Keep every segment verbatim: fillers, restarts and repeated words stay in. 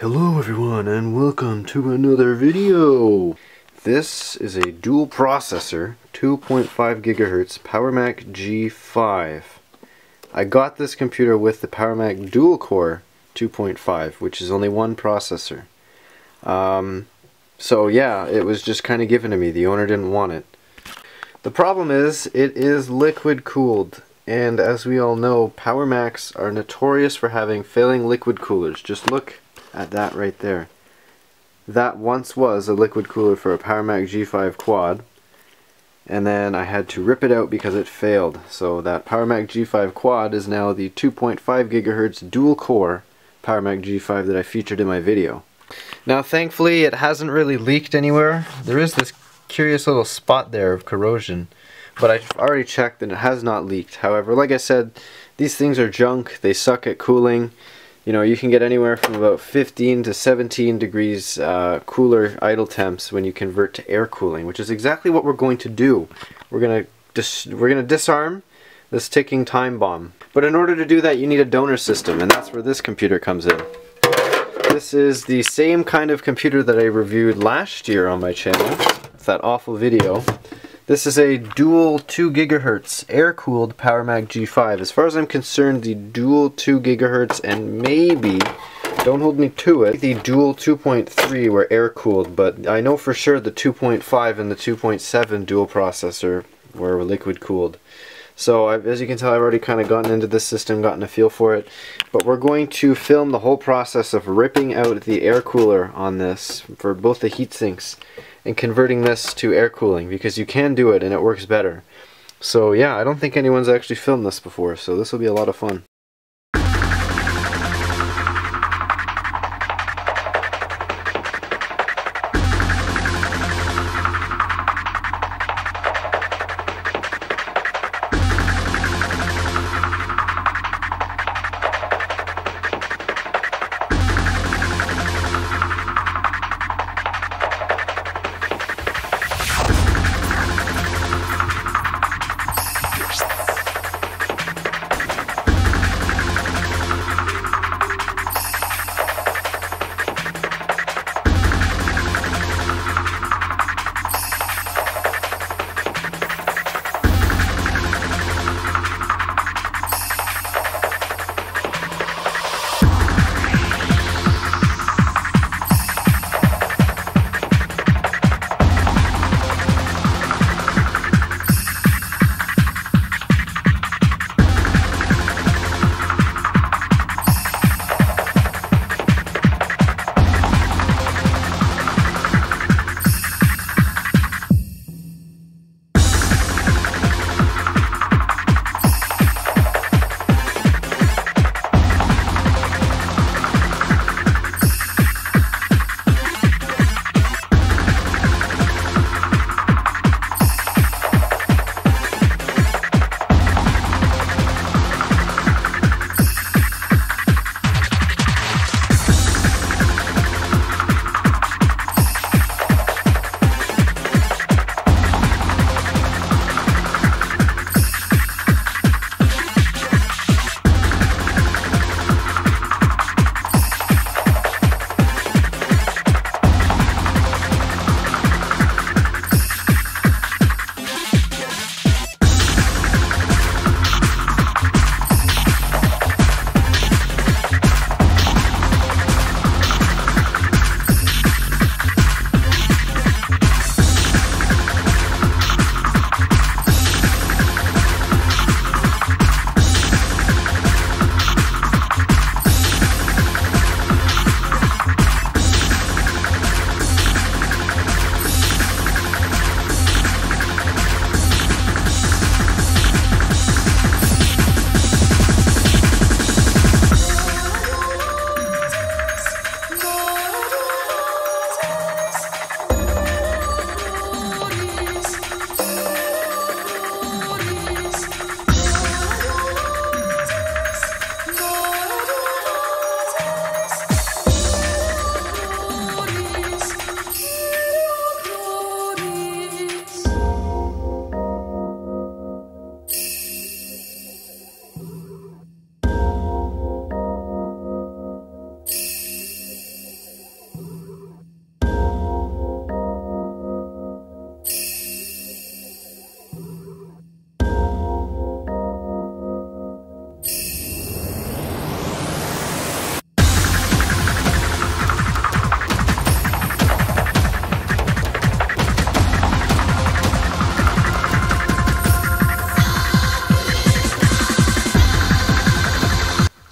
Hello everyone and welcome to another video. This is a dual processor two point five gigahertz Power Mac G five. I got this computer with the Power Mac dual core two point five, which is only one processor. Um, so yeah, it was just kind of given to me. The owner didn't want it. The problem is it is liquid cooled. And as we all know, Power Macs are notorious for having failing liquid coolers. Just look at that right there. That once was a liquid cooler for a Power Mac G five Quad, and then I had to rip it out because it failed. So that Power Mac G five Quad is now the two point five gigahertz dual core Power Mac G five that I featured in my video. Now thankfully it hasn't really leaked anywhere. There is this curious little spot there of corrosion, but I've already checked and it has not leaked. However, like I said, these things are junk. They suck at cooling. You know, you can get anywhere from about fifteen to seventeen degrees uh, cooler idle temps when you convert to air cooling, which is exactly what we're going to do. We're gonna dis we're gonna disarm this ticking time bomb. But in order to do that, you need a donor system, and that's where this computer comes in. This is the same kind of computer that I reviewed last year on my channel. It's that awful video. This is a dual two gigahertz air-cooled Power Mac G five. As far as I'm concerned, the dual two gigahertz and maybe, don't hold me to it, the dual two point three were air-cooled, but I know for sure the two point five and the two point seven dual processor were liquid-cooled. So I've, as you can tell, I've already kind of gotten into this system, gotten a feel for it, but we're going to film the whole process of ripping out the air cooler on this for both the heat sinks and converting this to air cooling, because you can do it and it works better. So yeah, I don't think anyone's actually filmed this before, so this will be a lot of fun.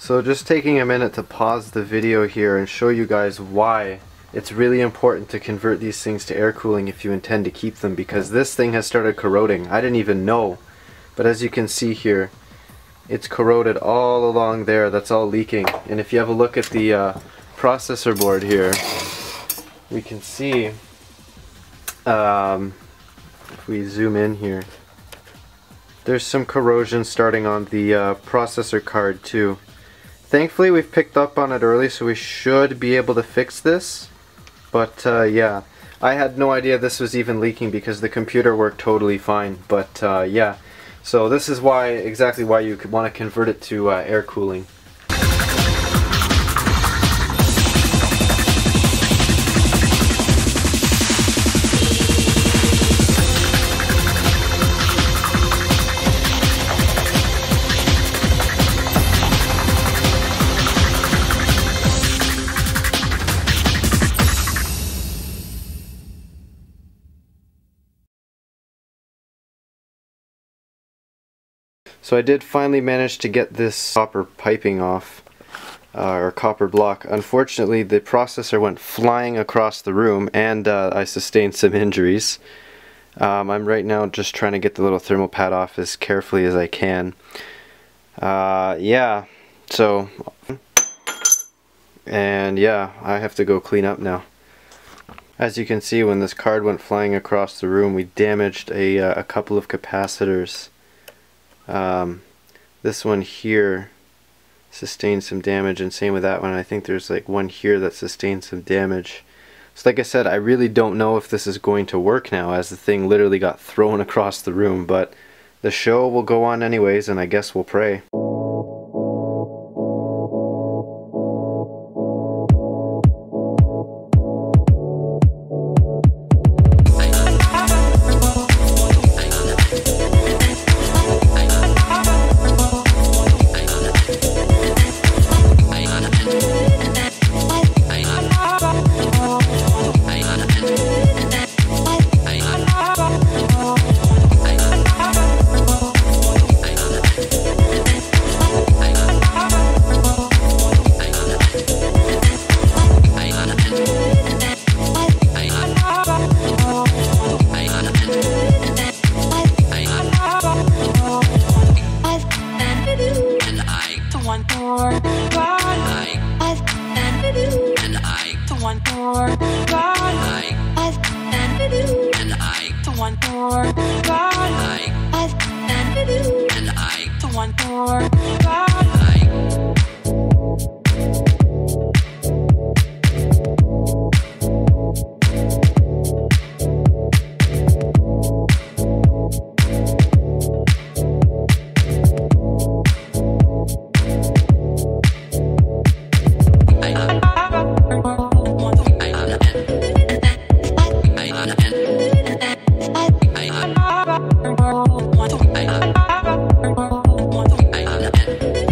So just taking a minute to pause the video here and show you guys why it's really important to convert these things to air cooling if you intend to keep them, because this thing has started corroding. I didn't even know, but as you can see here, it's corroded all along there. That's all leaking. And if you have a look at the uh, processor board here, we can see, um, if we zoom in here, there's some corrosion starting on the uh, processor card too. Thankfully we've picked up on it early, so we should be able to fix this, but uh, yeah, I had no idea this was even leaking because the computer worked totally fine, but uh, yeah, so this is why exactly why you could want to convert it to uh, air cooling. So I did finally manage to get this copper piping off, uh, or copper block. Unfortunately, the processor went flying across the room and uh, I sustained some injuries. Um, I'm right now just trying to get the little thermal pad off as carefully as I can. Uh, yeah, so, and yeah, I have to go clean up now. As you can see, when this card went flying across the room, we damaged a, uh, a couple of capacitors. Um, this one here sustained some damage, and same with that one. I think there's like one here that sustained some damage. So like I said, I really don't know if this is going to work now, as the thing literally got thrown across the room, but the show will go on anyways, and I guess we'll pray. I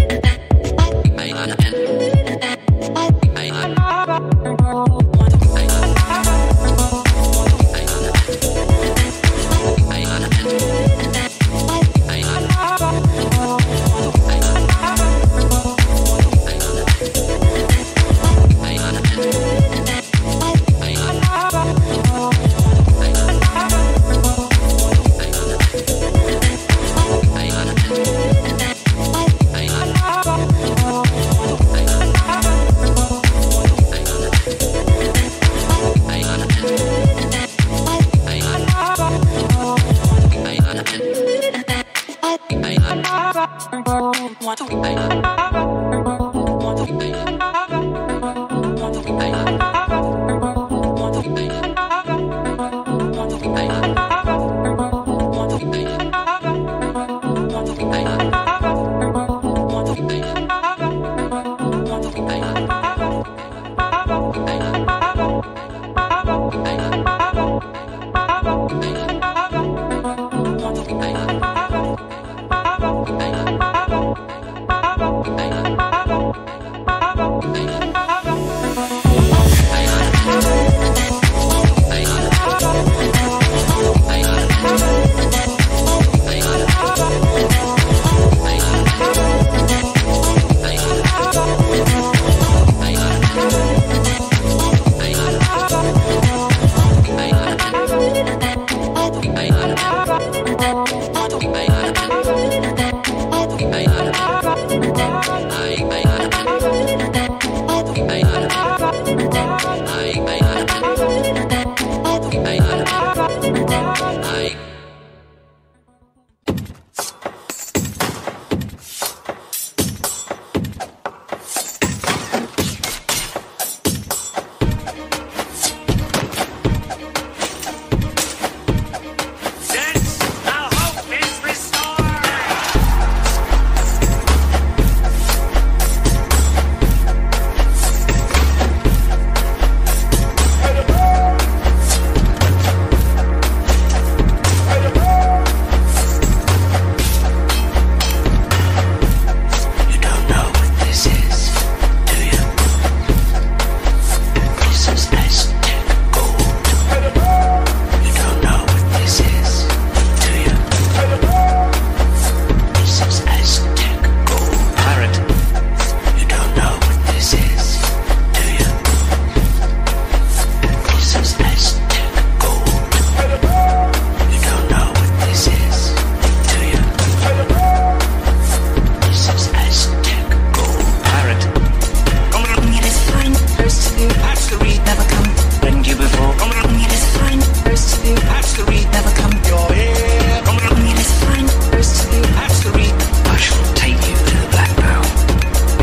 Hatchery never come. Than you before. It is fine. First to do. Hatchery never come. Your hair. It is fine. First to do. Hatchery. I shall take you to the Black Pearl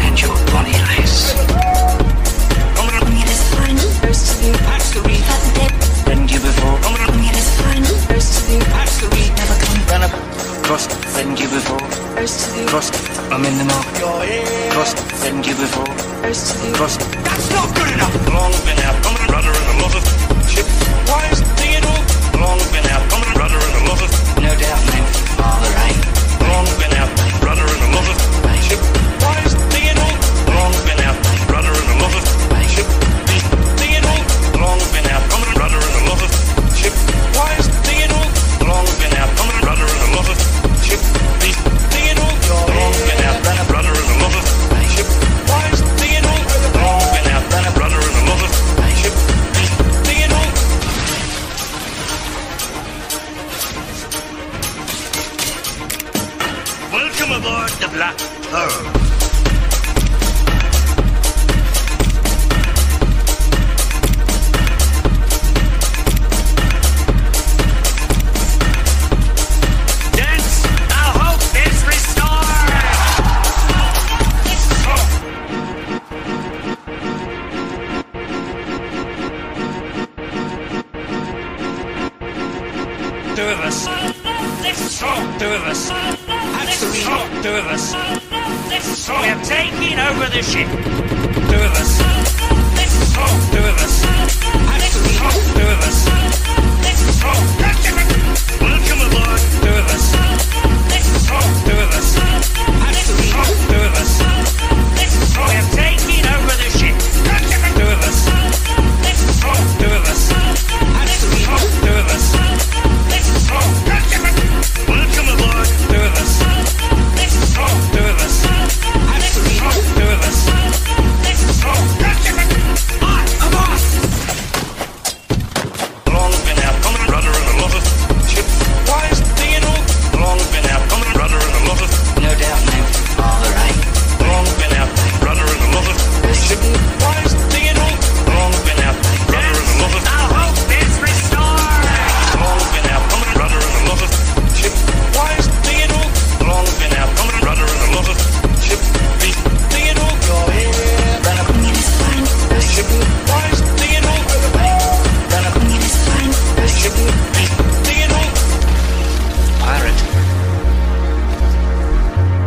and your bonnie eyes. It is fine. First to do. Hatchery. Than you before. It is fine. First to do. Hatchery never come. Run up. Cross. Than you before. First to do. Cross. I'm in the mark. Cross. Than you before. First to do. Cross. That's not good enough. Long been out, I'm a runner in a lot of ship. Why is it at all? Long been out, I'm a runner in a lot of. No doubt, man. Father, eh? Long been out, runner in a lot of ship. Why is it at all? Long been out, runner in a lot of ship. Thing at all. Long been out, I'm a runner in a lot of ship. Why is it at all? Long been out, I'm a runner in a lot of ship. Thing at all. Long been out, runner in a lot of ship. Why is thing at all? Long been out, runner in a lot of ship. Thing at all. Welcome aboard the Black Pearl.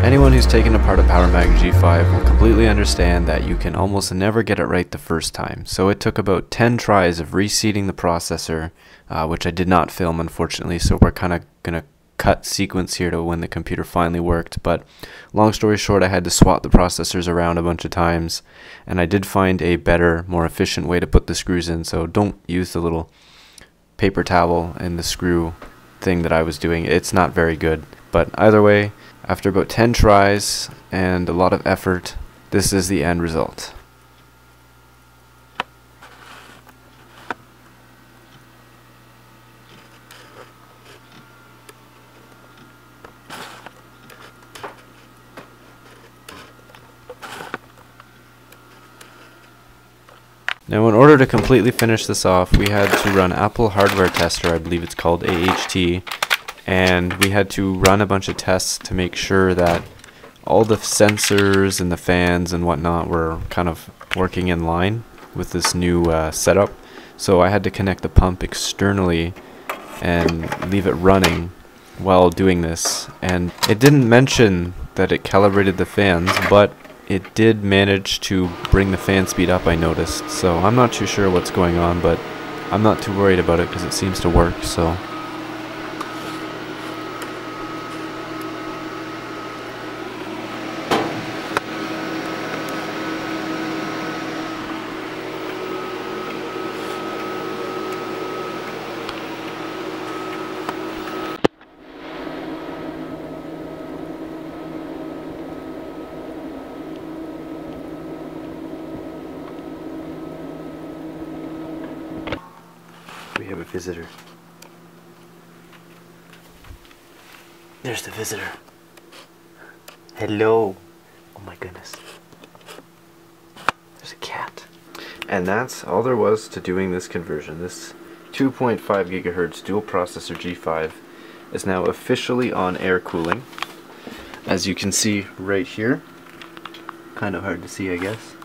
Anyone who's taken apart a Power Mac G five will completely understand that you can almost never get it right the first time, so it took about ten tries of reseating the processor, uh, which I did not film unfortunately, so we're kind of going to cut sequence here to when the computer finally worked. But long story short, I had to swap the processors around a bunch of times, and I did find a better, more efficient way to put the screws in, so don't use the little paper towel and the screw thing that I was doing. It's not very good, but either way, after about ten tries and a lot of effort, this is the end result. Now, in order to completely finish this off, we had to run Apple Hardware Tester, I believe it's called A H T, and we had to run a bunch of tests to make sure that all the sensors and the fans and whatnot were kind of working in line with this new uh, setup. So I had to connect the pump externally and leave it running while doing this, and it didn't mention that it calibrated the fans, but it did manage to bring the fan speed up, I noticed. So I'm not too sure what's going on, but I'm not too worried about it because it seems to work. So we have a visitor. There's the visitor. Hello. Oh my goodness. There's a cat. And that's all there was to doing this conversion. This two point five gigahertz dual processor G five is now officially on air cooling. As you can see right here, kind of hard to see I guess,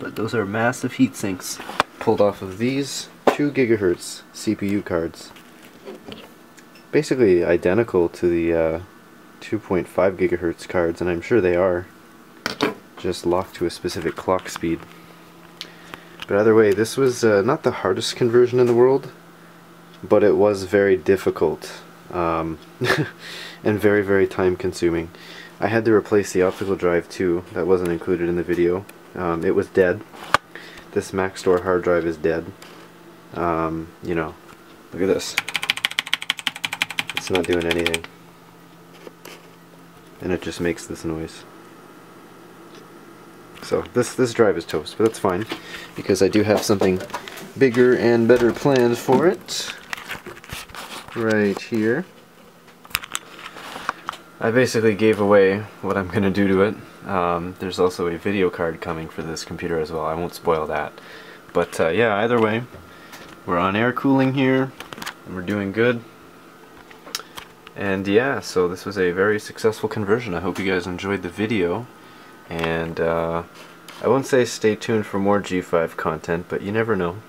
but those are massive heat sinks pulled off of these two gigahertz C P U cards. Basically identical to the uh, two point five gigahertz cards, and I'm sure they are, just locked to a specific clock speed. But either way, this was uh, not the hardest conversion in the world, but it was very difficult um, and very, very time consuming. I had to replace the optical drive too. That wasn't included in the video. Um, it was dead. This Mac Store hard drive is dead. Um, you know, look at this. It's not doing anything. And it just makes this noise. So this this drive is toast, but that's fine because I do have something bigger and better planned for it. Right here. I basically gave away what I'm gonna do to it. Um, there's also a video card coming for this computer as well. I won't spoil that. But uh, yeah, either way, we're on air cooling here, and we're doing good. And yeah, so this was a very successful conversion. I hope you guys enjoyed the video. And uh, I won't say stay tuned for more G five content, but you never know.